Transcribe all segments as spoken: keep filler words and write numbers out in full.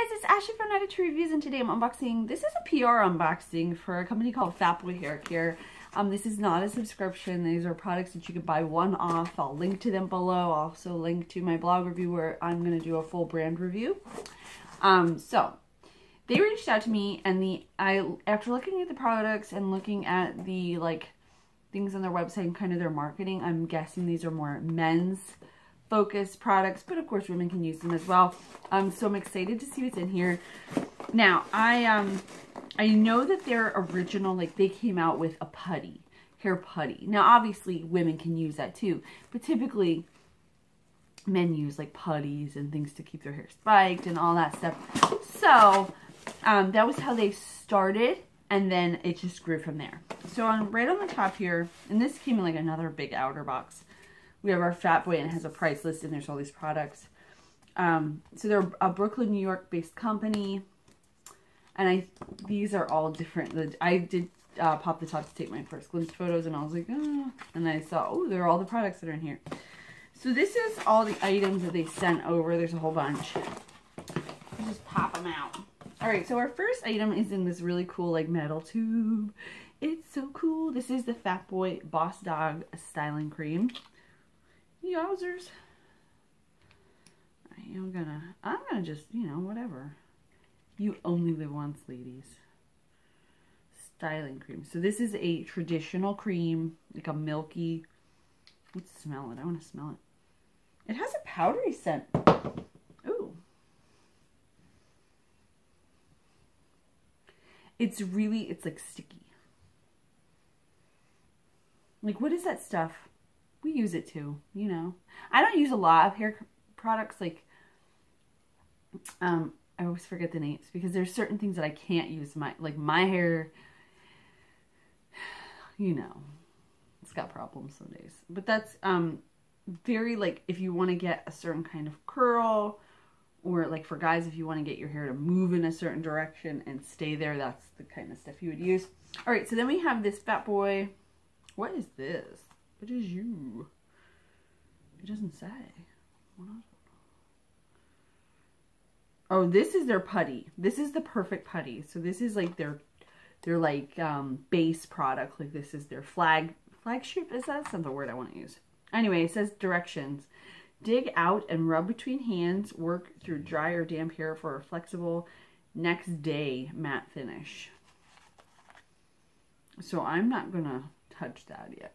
guys, it's Ashley from Not a Tree Reviews, and today I'm unboxing. This is a P R unboxing for a company called Fatboy Hair Care. Um, this is not a subscription. These are products that you can buy one off. I'll link to them below. I'll also link to my blog review where I'm going to do a full brand review. Um, so they reached out to me, and the I after looking at the products and looking at the like things on their website and kind of their marketing, I'm guessing these are more men's focus products, but of course women can use them as well. Um, so I'm excited to see what's in here. Now, I um, I know that they're original, like they came out with a putty, hair putty. Now, obviously women can use that too, but typically men use like putties and things to keep their hair spiked and all that stuff. So um, that was how they started, and then it just grew from there. So on right on the top here, and this came in like another big outer box, we have our Fatboy, and it has a price list, and there's all these products. Um, so they're a Brooklyn, New York-based company, and I these are all different. I did uh, pop the top to take my first glimpse photos, and I was like, oh, and I saw, oh, there are all the products that are in here. So this is all the items that they sent over. There's a whole bunch. I'll just pop them out. All right, so our first item is in this really cool like metal tube. It's so cool. This is the Fatboy Boss Dog Styling Cream. Yowzers. I am gonna, I'm gonna just, you know, whatever. You only live once, ladies. Styling cream. So this is a traditional cream, like a milky, let's smell it. I want to smell it. It has a powdery scent. Ooh. It's really, it's like sticky. Like, what is that stuff? We use it too, you know. I don't use a lot of hair products, like, um, I always forget the names because there's certain things that I can't use, my, like my hair, you know, it's got problems some days. But that's um, very, like, if you want to get a certain kind of curl, or like for guys, if you want to get your hair to move in a certain direction and stay there, that's the kind of stuff you would use. All right, so then we have this Fatboy. What is this? What is you? It doesn't say. Oh, this is their putty. This is the Perfect Putty. So this is like their, their like um, base product. Like this is their flag, flagship. Is that? That's not the word I want to use. Anyway, it says directions. Dig out and rub between hands. Work through dry or damp hair for a flexible next day matte finish. So I'm not going to touch that yet.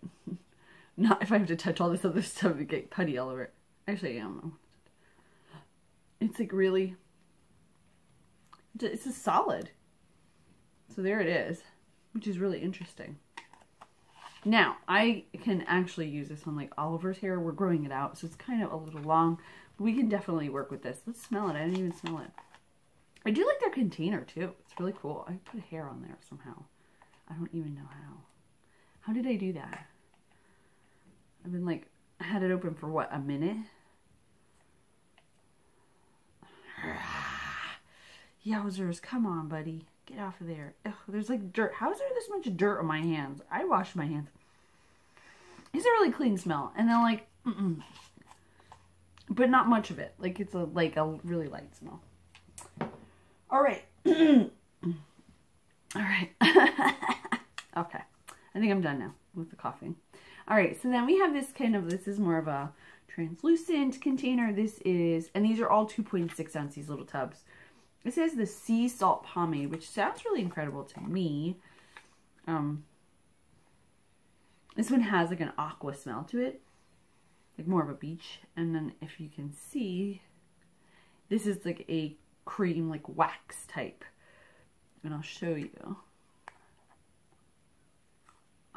Not if I have to touch all this other stuff and get putty all over it. Actually, I don't know. It's like really, it's a solid. So there it is, which is really interesting. Now, I can actually use this on like Oliver's hair. We're growing it out, so it's kind of a little long. But we can definitely work with this. Let's smell it. I didn't even smell it. I do like their container too. It's really cool. I put hair on there somehow. I don't even know how. How did I do that? I've been like, I had it open for what, a minute? Yowzers, come on, buddy. Get off of there. Ugh, there's like dirt. How is there this much dirt on my hands? I wash my hands. It's a really clean smell. And then like, mm-mm. But not much of it. Like it's a like a really light smell. All right. All right. Okay. I think I'm done now with the coughing. All right, so then we have this kind of, this is more of a translucent container. This is, and these are all two point six ounce, these little tubs. This is the Sea Salt Pomade, which sounds really incredible to me. Um, this one has like an aqua smell to it, like more of a beach. And then if you can see, this is like a cream, like wax type. And I'll show you.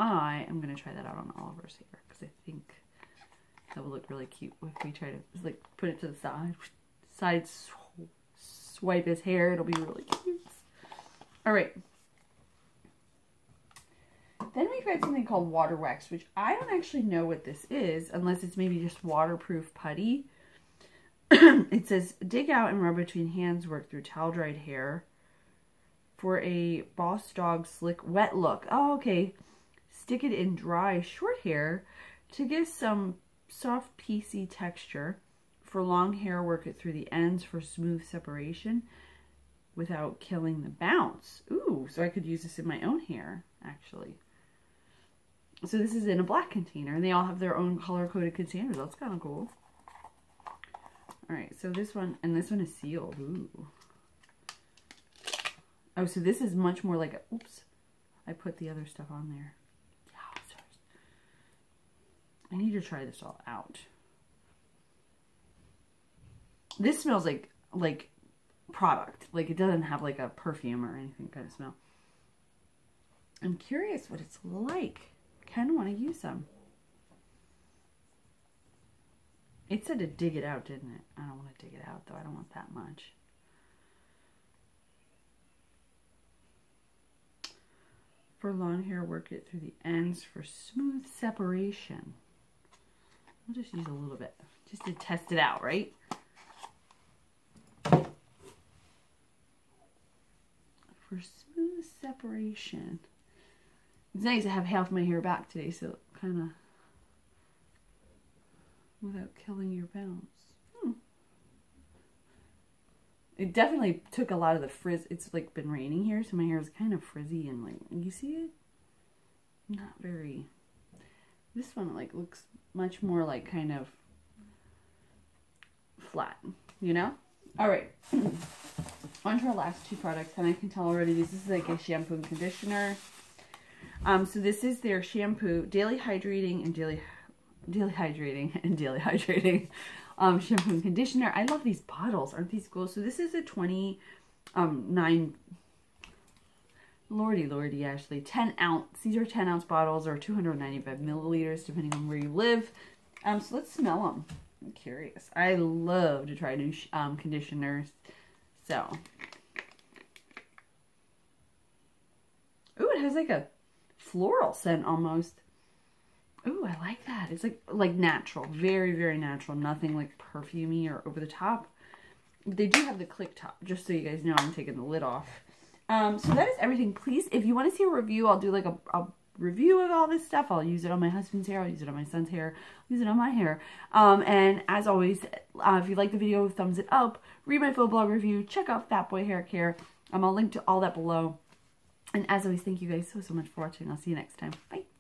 I am going to try that out on Oliver's hair because I think that will look really cute if we try to just like put it to the side, side sw swipe his hair. It'll be really cute. All right. Then we've got something called Water Wax, which I don't actually know what this is unless it's maybe just waterproof putty. It says dig out and rub between hands, work through towel dried hair for a Boss Dog slick wet look. Oh, okay. Stick it in dry short hair to give some soft piecey texture. For long hair, work it through the ends for smooth separation. without killing the bounce. Ooh, so I could use this in my own hair, actually. So this is in a black container, and they all have their own color-coded containers. That's kind of cool. All right, so this one, and this one is sealed. Ooh. Oh, so this is much more like a, oops, I put the other stuff on there. I need to try this all out. This smells like like product. Like, it doesn't have like a perfume or anything kind of smell. I'm curious what it's like. Kind of want to use them. It said to dig it out, didn't it? I don't want to dig it out though. I don't want that much. For long hair, work it through the ends for smooth separation. I'll just use a little bit, just to test it out, right? For smooth separation. It's nice to have half my hair back today, so kind of without killing your bounce. Hmm. It definitely took a lot of the frizz. It's like been raining here, so my hair is kind of frizzy and like, you see it? Not very. This one like looks much more like kind of flat, you know? All right. On to our last two products, and I can tell already this is like a shampoo and conditioner. Um, so this is their shampoo, daily hydrating and daily, daily hydrating and daily hydrating um, shampoo and conditioner. I love these bottles. Aren't these cool? So this is a twenty-nine, um, lordy, lordy, Ashley, ten ounce. These are ten ounce bottles or two hundred ninety-five milliliters, depending on where you live. Um, so let's smell them. I'm curious. I love to try new um, conditioners. So, ooh, it has like a floral scent almost. Ooh, I like that. It's like like natural, very very natural. Nothing like perfumey or over the top. They do have the click top, just so you guys know. I'm taking the lid off. Um, so that is everything. Please, if you want to see a review, I'll do like a, a review of all this stuff. I'll use it on my husband's hair. I'll use it on my son's hair. I'll use it on my hair. Um, and as always, uh, if you like the video, thumbs it up. Read my full blog review. Check out Fatboy Hair Care. Um, I'll link to all that below. And as always, thank you guys so, so much for watching. I'll see you next time. Bye.